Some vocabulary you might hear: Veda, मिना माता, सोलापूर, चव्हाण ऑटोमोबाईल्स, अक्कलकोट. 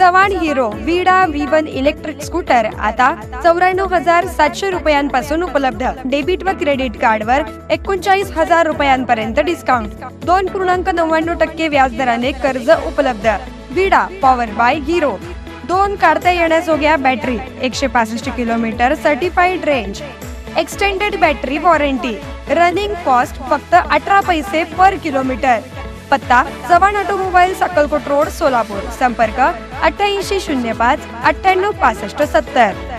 Chavan Hero Vida V1 electric scooter आता 94,700 रुपयांपासून उपलब्ध। डेबिट व क्रेडिट कार्ड वर 39,000 रुपयांपर्यंत डिस्काउंट। 2.99% व्याज दराने कर्ज उपलब्ध। Vida power by Hero. 2 काढता येण्याजोग्या battery, 165 kilometre certified range, extended battery warranty, running cost फक्त 18 पैसे पर किलोमीटर। पत्ता चव्हाण ऑटोमोबाईल्स अक्कलकोट रोड सोलापूर। संपर्क 8805 986570।